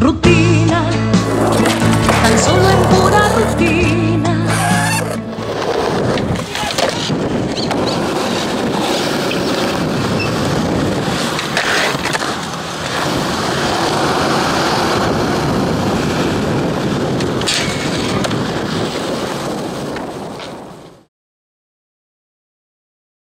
rutina.